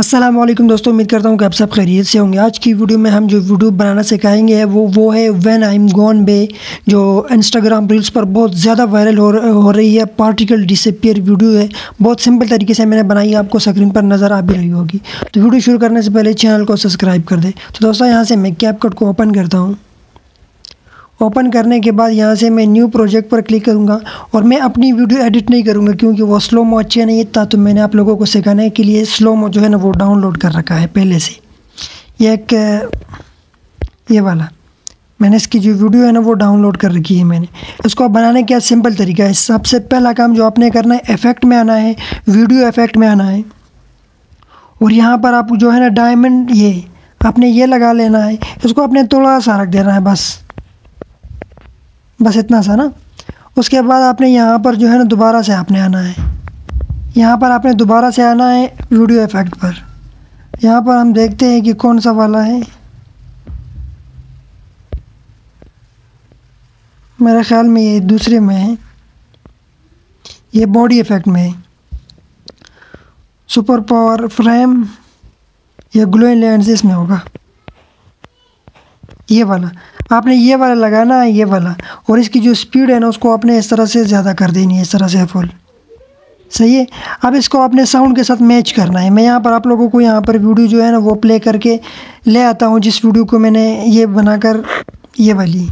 अस्सलाम वालेकुम दोस्तों, उम्मीद करता हूँ कि आप सब खैरियत से होंगे। आज की वीडियो में हम जो वीडियो बनाना सिखाएंगे वो है when I am gone bae, जो इंस्टाग्राम रील्स पर बहुत ज़्यादा वायरल हो रही है। पार्टिकल डिसअपीयर वीडियो है, बहुत सिंपल तरीके से मैंने बनाई है, आपको स्क्रीन पर नज़र आ भी रही होगी। तो वीडियो शुरू करने से पहले चैनल को सब्सक्राइब कर दें। तो दोस्तों यहाँ से मैं कैपकट को ओपन करता हूँ। ओपन करने के बाद यहाँ से मैं न्यू प्रोजेक्ट पर क्लिक करूँगा और मैं अपनी वीडियो एडिट नहीं करूँगा क्योंकि वो स्लो मो अच्छे नहीं था। तो मैंने आप लोगों को सिखाने के लिए स्लो मो जो है ना वो डाउनलोड कर रखा है पहले से। ये वाला मैंने इसकी जो वीडियो है ना वो डाउनलोड कर रखी है मैंने। इसको बनाने का सिंपल तरीका है। सबसे पहला काम जो आपने करना है, इफेक्ट में आना है, वीडियो इफेक्ट में आना है और यहाँ पर आप जो है ना डायमंड ये आपने ये लगा लेना है। इसको आपने थोड़ा सा रख देना है, बस इतना सा ना। उसके बाद आपने यहाँ पर जो है ना दोबारा से आपने आना है, यहाँ पर आपने दोबारा से आना है वीडियो इफेक्ट पर। यहाँ पर हम देखते हैं कि कौन सा वाला है, मेरे ख़्याल में ये दूसरे में है, ये बॉडी इफेक्ट में है। सुपर पावर फ्रेम या ग्लोइंग लेंस इसमें होगा, ये वाला आपने ये वाला लगाना है, ये वाला। और इसकी जो स्पीड है ना उसको आपने इस तरह से ज़्यादा कर देनी है, इस तरह से फुल, सही है। अब इसको आपने साउंड के साथ मैच करना है। मैं यहाँ पर आप लोगों को यहाँ पर वीडियो जो है ना वो प्ले करके ले आता हूँ, जिस वीडियो को मैंने ये बनाकर ये वाली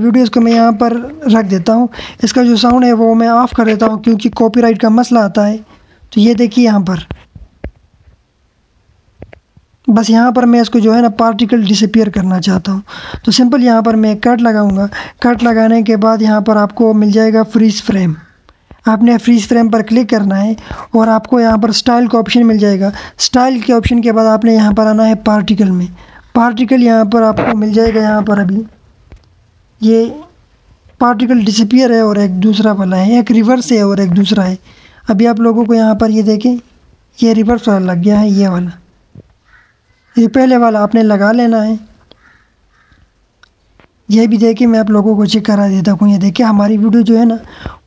वीडियो, इसको मैं यहाँ पर रख देता हूँ। इसका जो साउंड है वो मैं ऑफ़ कर देता हूँ क्योंकि कॉपीराइट का मसला आता है। तो ये देखिए यहाँ पर, बस यहाँ पर मैं इसको जो है ना पार्टिकल डिसअपीयर करना चाहता हूँ। तो सिंपल यहाँ पर मैं कट लगाऊंगा। कट लगाने के बाद यहाँ पर आपको मिल जाएगा फ्रीज फ्रेम। आपने फ्रीज फ्रेम पर क्लिक करना है और आपको यहाँ पर स्टाइल का ऑप्शन मिल जाएगा। स्टाइल के ऑप्शन के बाद आपने यहाँ पर आना है पार्टिकल में। पार्टिकल यहाँ पर आपको मिल जाएगा, यहाँ पर अभी ये पार्टिकल डिसअपीयर है और एक दूसरा वाला है, एक रिवर्स है और एक दूसरा है। अभी आप लोगों को यहाँ पर ये देखें, ये रिवर्स वाला लग गया है, ये वाला, ये पहले वाला आपने लगा लेना है। यह भी देखिए, मैं आप लोगों को चेक करा देता हूँ। ये देखिए हमारी वीडियो जो है ना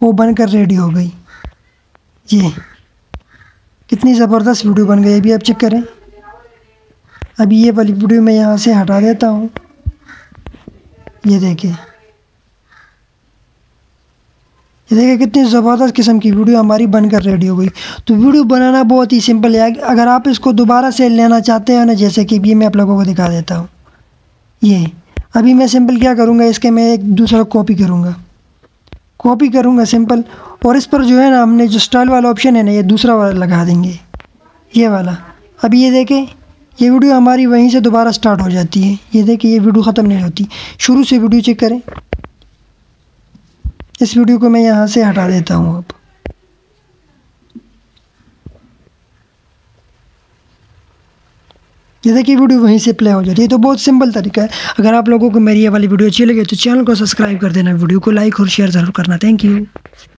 वो बनकर रेडी हो गई। ये कितनी ज़बरदस्त वीडियो बन गई, अभी आप चेक करें। अभी ये वाली वीडियो मैं यहाँ से हटा देता हूँ। ये देखिए, देखिए कितनी ज़बरदस्त किस्म की वीडियो हमारी बनकर रेडी हो गई। तो वीडियो बनाना बहुत ही सिंपल है। अगर आप इसको दोबारा से लेना चाहते हैं ना, जैसे कि ये मैं आप लोगों को दिखा देता हूँ। ये अभी मैं सिंपल क्या करूँगा, इसके मैं एक दूसरा कॉपी करूँगा सिंपल, और इस पर जो है ना हमने जो स्टाइल वाला ऑप्शन है ना ये दूसरा वाला लगा देंगे, ये वाला। अभी ये देखें, ये वीडियो हमारी वहीं से दोबारा स्टार्ट हो जाती है। ये देखें, ये वीडियो ख़त्म नहीं होती। शुरू से वीडियो चेक करें। इस वीडियो को मैं यहाँ से हटा देता हूँ। अब ये देखिए वीडियो वहीं से प्ले हो जाती है। तो बहुत सिंपल तरीका है। अगर आप लोगों को मेरी ये वाली वीडियो अच्छी लगे तो चैनल को सब्सक्राइब कर देना, वीडियो को लाइक और शेयर ज़रूर करना। Thank you.